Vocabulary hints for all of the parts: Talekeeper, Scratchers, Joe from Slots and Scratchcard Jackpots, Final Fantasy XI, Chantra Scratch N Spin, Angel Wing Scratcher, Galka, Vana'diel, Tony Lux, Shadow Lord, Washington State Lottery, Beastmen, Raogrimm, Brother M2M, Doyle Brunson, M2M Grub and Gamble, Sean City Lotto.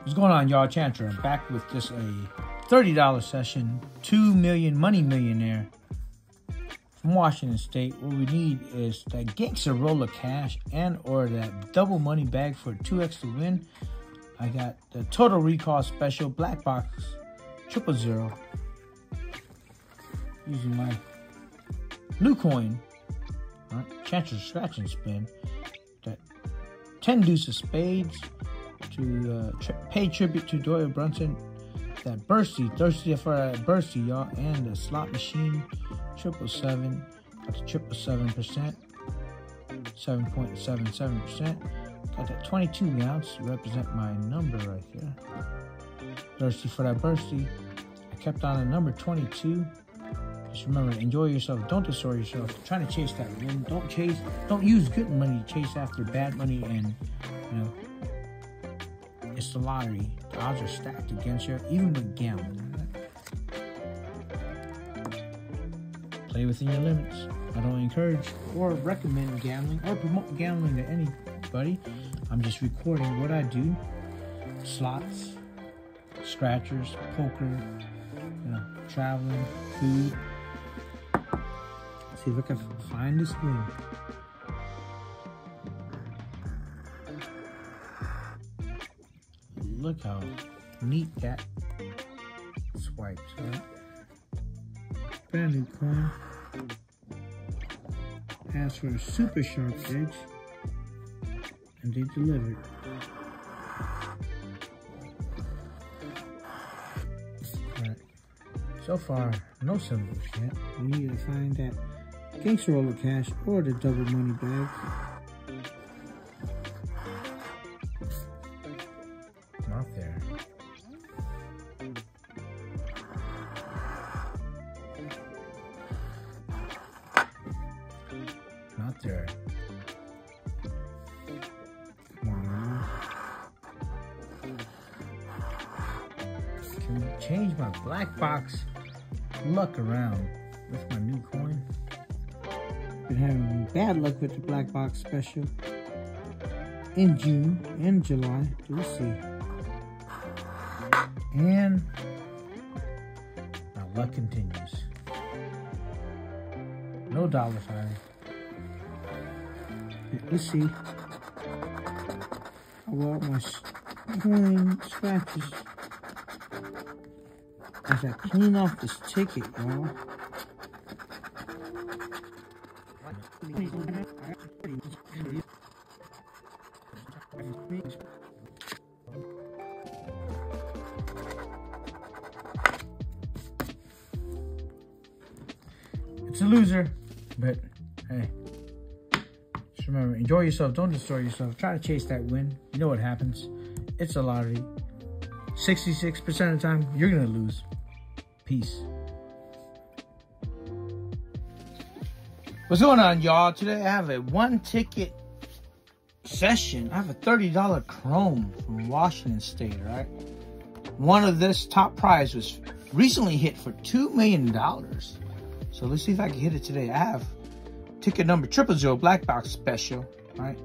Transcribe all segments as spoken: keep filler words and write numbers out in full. What's going on, y'all? Chanter. I'm back with just a thirty dollar session, two million money millionaire from Washington State. What we need is that gangsta roll of cash and or that double money bag for two X to win. I got the Total Recall Special Black Box Triple Zero using my new coin. All right, Chanter Scratch and Spin. That ten deuce of spades to uh, tri pay tribute to Doyle Brunson. That Bursty, thirsty for that Bursty, y'all. And the slot machine, triple seven, got the triple seven percent, seven point seven seven percent. Got that twenty-two ounce, represent my number right there. Thirsty for that Bursty. I kept on a number twenty-two. Just remember, enjoy yourself. Don't destroy yourself. I'm trying to chase that win. Don't chase. Don't use good money to chase after bad money, and you know. It's the lottery. The odds are stacked against you, even with gambling. Play within your limits. I don't encourage or recommend gambling or promote gambling to anybody. I'm just recording what I do. Slots, scratchers, poker, you know, traveling, food. Let's see if I can find this win. Look how neat that swipes, right? Brand new coin. Asked for a super sharp edge, and they delivered. Alright, so far, no symbols yet. We need to find that gangster roll of cash or the double money bag. Not there. Come on. Can we change my black box luck around with my new coin? Been having bad luck with the black box special in June and July. We'll see. And my luck continues. No dollar sign. Let's see. I want my coin scratches as I clean off this ticket, y'all. It's a loser, but hey. Just remember, enjoy yourself. Don't destroy yourself. Try to chase that win. You know what happens. It's a lottery. sixty-six percent of the time, you're going to lose. Peace. What's going on, y'all? Today, I have a one-ticket session. I have a thirty dollar Chrome from Washington State, right? One of this top prize was recently hit for two million dollars. So let's see if I can hit it today. I have ticket number triple zero black box special, right?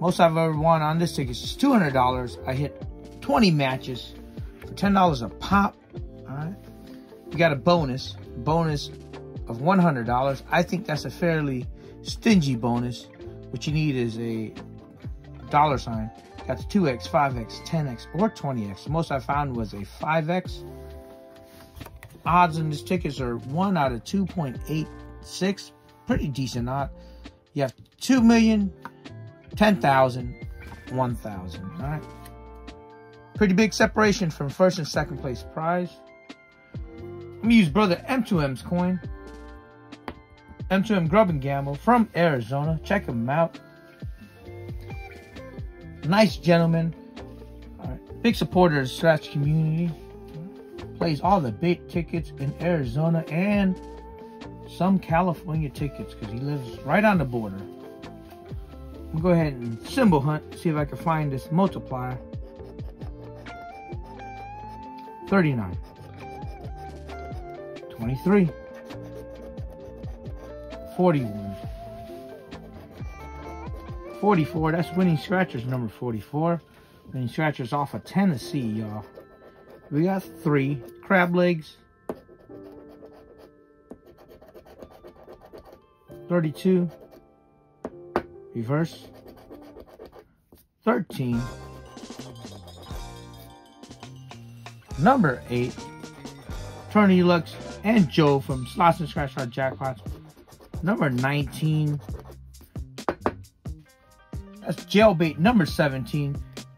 Most I've ever won on this ticket is two hundred dollars. I hit twenty matches for ten dollars a pop, all right? You got a bonus, bonus of one hundred dollars. I think that's a fairly stingy bonus. What you need is a dollar sign. That's two X, five X, ten X, or twenty X. The most I found was a five X. Odds on these tickets are one out of two point eight six. Pretty decent odds. You have two million, ten thousand, one thousand. All right. Pretty big separation from first and second place prize. I'm going to use Brother M two M's coin. M two M Grub and Gamble from Arizona. Check him out. Nice gentleman. All right. Big supporter of the Scratch community. Plays all the big tickets in Arizona and some California tickets because he lives right on the border. We'll go ahead and symbol hunt, see if I can find this multiplier. thirty-nine. twenty-three. forty-one. forty-four, that's winning scratchers number forty-four. and Scratcher's off of Tennessee, y'all. We got three crab legs. thirty-two. Reverse. thirteen. Number eight. Tony Lux and Joe from Slots and Scratchcard Jackpots. Number nineteen. That's Jailbait number seventeen.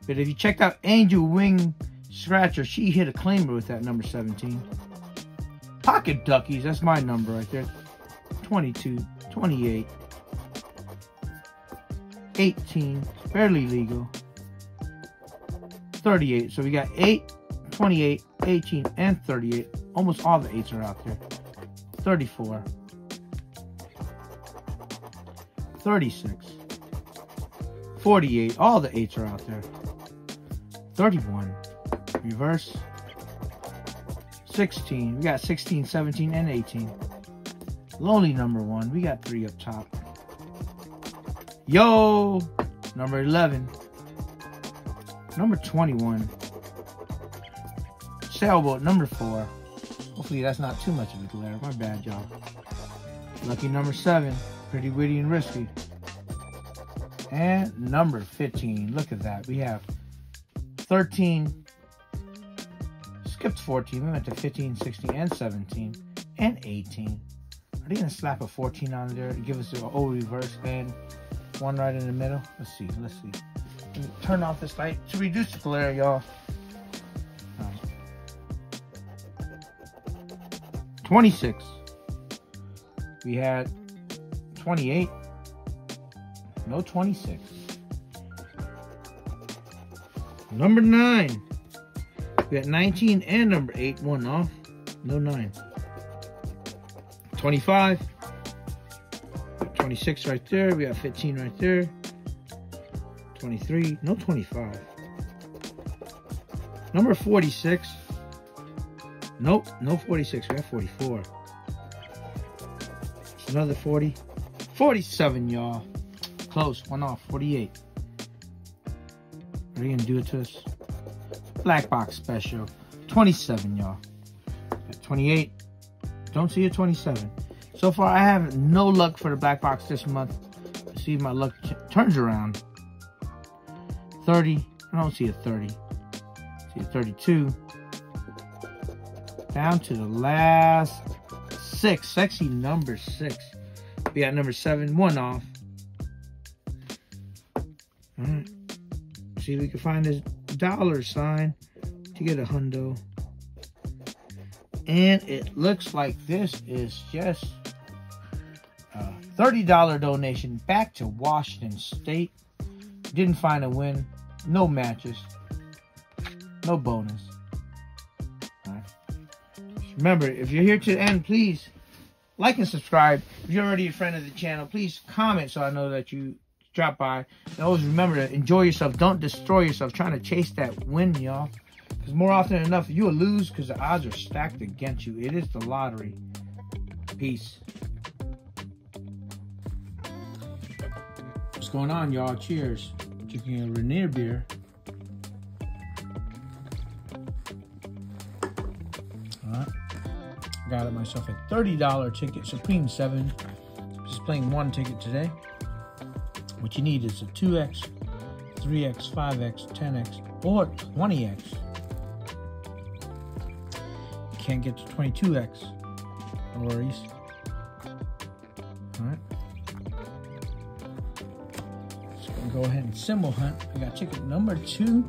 But if you checked out Angel Wing Scratcher, she hit a claimer with that number seventeen. Pocket Duckies, that's my number right there. twenty-two, twenty-eight, eighteen, barely legal, thirty-eight. So we got eight, twenty-eight, eighteen, and thirty-eight. Almost all the eights are out there. thirty-four, thirty-six, forty-eight. All the eights are out there. thirty-one. Reverse. sixteen. We got sixteen, seventeen, and eighteen. Lonely number one. We got three up top. Yo! Number eleven. Number twenty-one. Sailboat number four. Hopefully that's not too much of a glare. My bad, y'all. Lucky number seven. Pretty witty and risky. And number fifteen. Look at that. We have thirteen. Skipped fourteen. We went to fifteen, sixteen, and seventeen. And eighteen. Are they going to slap a fourteen on there and give us an old reverse and one right in the middle? Let's see. Let's see. Let me turn off this light to reduce the glare, y'all. Right. twenty-six. We had twenty-eight. No twenty-six. Number nine. We got nineteen and number eight. One off. No nine. twenty-five. twenty-six right there. We got fifteen right there. twenty-three. No twenty-five. Number forty-six. Nope. No forty-six. We got forty-four. It's another forty. forty-seven, y'all. Close. One off. forty-eight. Are you going to do it to us? Black box special. twenty-seven, y'all. twenty-eight. Don't see a twenty-seven. So far, I have no luck for the black box this month. Let's see if my luck turns around. thirty. I don't see a thirty. See a thirty-two. Down to the last six. Sexy number six. We got number seven. One off. All right. See if we can find this dollar sign to get a hundo. And it looks like this is just a thirty dollar donation back to Washington State. Didn't find a win. No matches. No bonus. All right. Remember, if you're here to the end, please like and subscribe. If you're already a friend of the channel, please comment so I know that you drop by. And always remember to enjoy yourself. Don't destroy yourself trying to chase that win, y'all. Because more often than enough, you'll lose because the odds are stacked against you. It is the lottery. Peace. What's going on, y'all? Cheers. Drinking a Rainier beer. All right. Got it myself a thirty dollar ticket. Supreme seven. Just playing one ticket today. What you need is a two X, three X, five X, ten X, or twenty X. You can't get to twenty-two X. No worries. Alright. Just gonna go ahead and symbol hunt. We got ticket number two.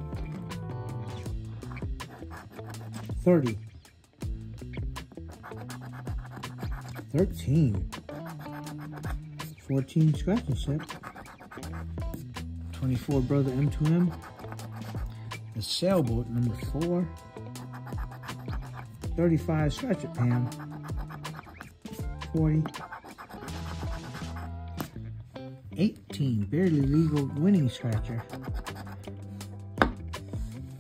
thirty. thirteen. fourteen scratch and sip. twenty-four, Brother M two M. The Sailboat, number four. thirty-five, Scratcher Pam. forty. eighteen, barely legal, winning Scratcher.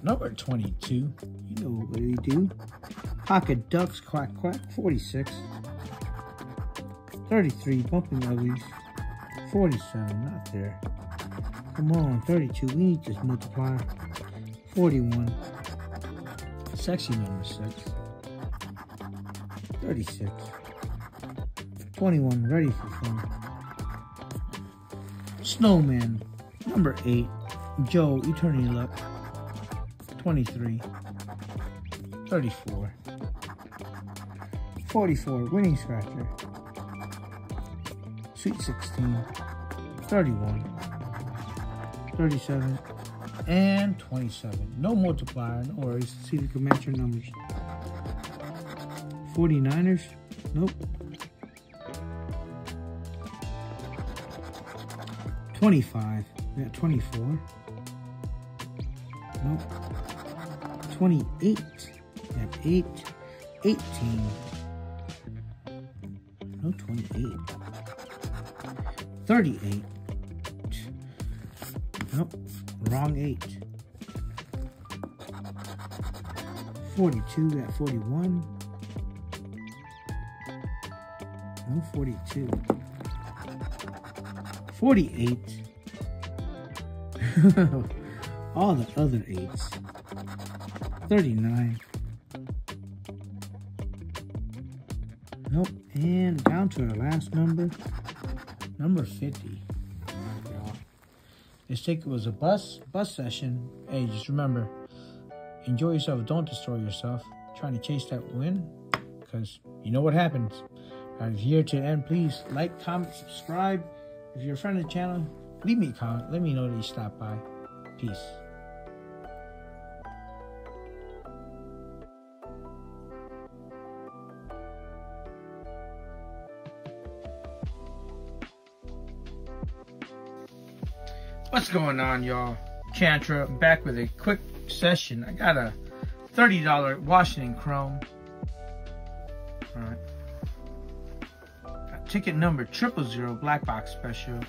Number twenty-two. You know what we do. Pocket Ducks, Quack Quack. forty-six. thirty-three, Bumping Uglies. forty-seven, not there. Come on, thirty-two. We need this multiplier. forty-one, sexy number six, thirty-six, twenty-one, ready for fun, Snowman, number eight, Joe, Eternity Luck, twenty-three, thirty-four, forty-four, Winning Scratcher, Sweet sixteen, thirty-one, thirty-seven, and twenty-seven. No multiplier, no worries. See if you can match your numbers. forty-niners, nope. twenty-five, yeah, twenty-four, nope. twenty-eight, yeah, eight, eighteen, no twenty-eight. thirty-eight, nope, wrong eight. forty-two, got forty-one. No, forty-two. forty-eight. All the other eights. thirty-nine. Nope, and down to our last number. Number fifty. This ticket was a bus, bus session. Hey, just remember, enjoy yourself. Don't destroy yourself. Trying to chase that win, because you know what happens. All right, if you're here to the end, please like, comment, subscribe. If you're a friend of the channel, leave me a comment. Let me know that you stopped by. Peace. What's going on, y'all? Chantra, I'm back with a quick session. I got a thirty dollar Washington Chrome. All right. Got ticket number triple zero, black box special. All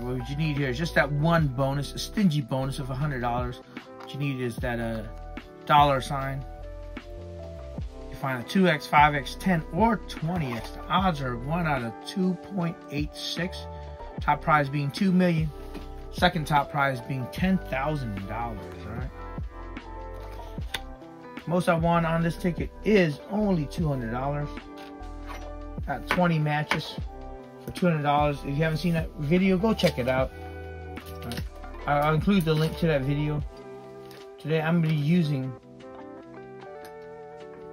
right, what you need here is just that one bonus, a stingy bonus of one hundred dollars. What you need is that uh, dollar sign. You find a two X, five X, ten, or twenty X. The odds are one out of two point eight six. Top prize being two million dollars. Second top prize being ten thousand dollars, all right? Most I won on this ticket is only two hundred dollars. Got twenty matches for two hundred dollars. If you haven't seen that video, go check it out. All right. I'll include the link to that video. Today I'm gonna be using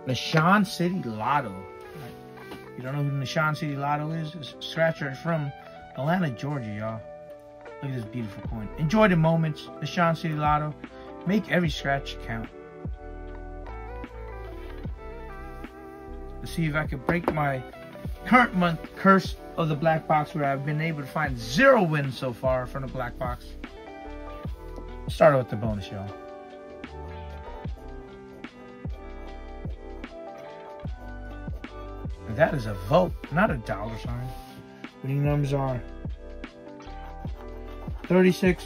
the Sean City Lotto. All right. You don't know who the Sean City Lotto is? It's a scratcher from Atlanta, Georgia, y'all. Look at this beautiful coin. Enjoy the moments. The Sean City Lotto. Make every scratch count. Let's see if I can break my current month curse of the black box, where I've been able to find zero wins so far from the black box. Start with the bonus, y'all. That is a vote, not a dollar sign. Winning numbers are thirty-six,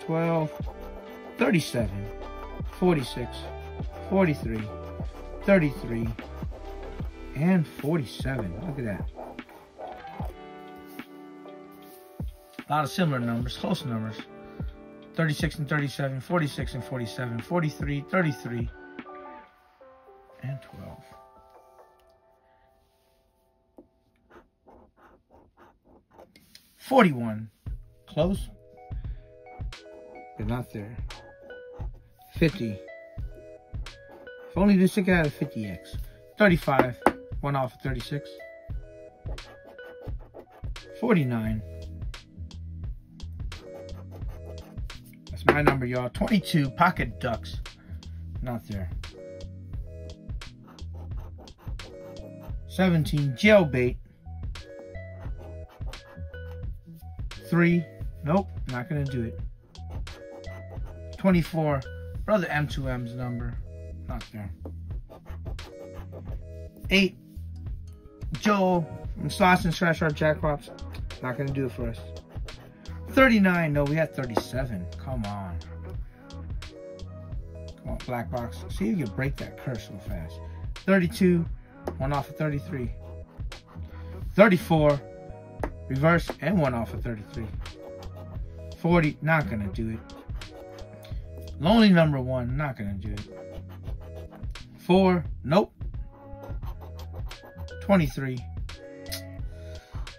twelve, thirty-seven, forty-six, forty-three, thirty-three, and forty-seven. Look at that. A lot of similar numbers, close numbers. thirty-six and thirty-seven, forty-six and forty-seven, forty-three, thirty-three, and twelve. forty-one. Close, but not there. fifty. If only this ticket had a fifty X. thirty-five, one off of thirty-six. forty-nine. That's my number, y'all. twenty-two, pocket ducks. Not there. seventeen, jailbait. three. Nope, not gonna do it. twenty-four, Brother M two M's number, not there. eight, Joe from Slots and Scratchcard Jackpots, not gonna do it for us. thirty-nine, no, we had thirty-seven, come on. Come on, black box, see if you can break that curse real fast. thirty-two, one off of thirty-three. thirty-four, reverse and one off of thirty-three. forty, not gonna do it. Lonely number one, not gonna do it. Four, nope. twenty-three.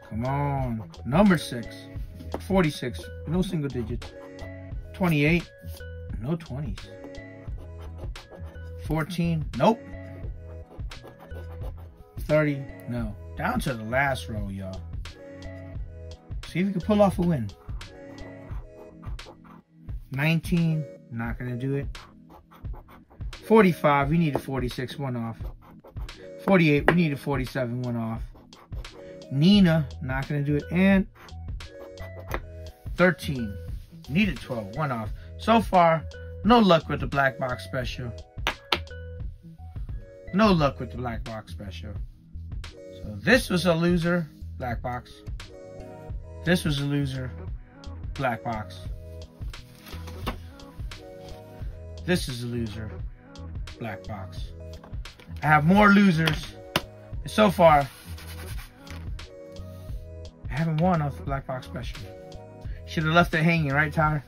Come on. Number six. forty-six. No single digits. twenty-eight. No twenties. fourteen. Nope. thirty. No. Down to the last row, y'all. See if you can pull off a win. nineteen. Not gonna do it. forty-five. We need a forty-six. One off. forty-eight. We need a forty-seven. One off. Nina. Not gonna do it. And thirteen. Needed twelve. One off. So far, no luck with the black box special. No luck with the black box special. So this was a loser, black box. This was a loser, black box. This is a loser, black box. I have more losers. So far, I haven't won off the black box special. Should have left it hanging, right, Tyler?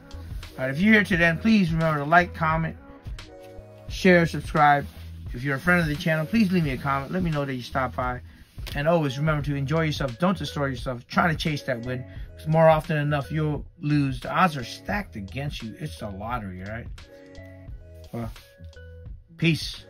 All right, if you're here today, please remember to like, comment, share, subscribe. If you're a friend of the channel, please leave me a comment. Let me know that you stopped by. And always remember to enjoy yourself. Don't destroy yourself. Try to chase that win. Because more often enough, you'll lose. The odds are stacked against you. It's a lottery, all right? Well, peace.